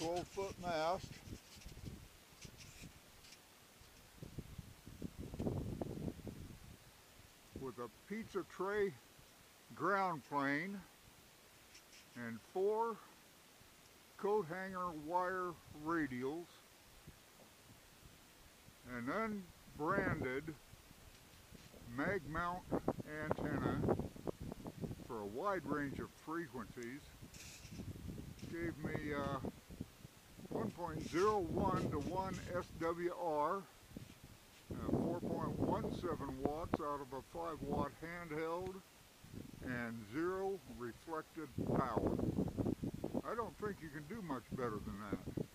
12-foot mast. With a pizza tray ground plane and 4 coat hanger wire radials, an unbranded mag mount antenna for a wide range of frequencies, gave me 1.01 to 1 SWR, 4.17 watts out of a 5-watt handheld, and 0 reflected power. I don't think you can do much better than that.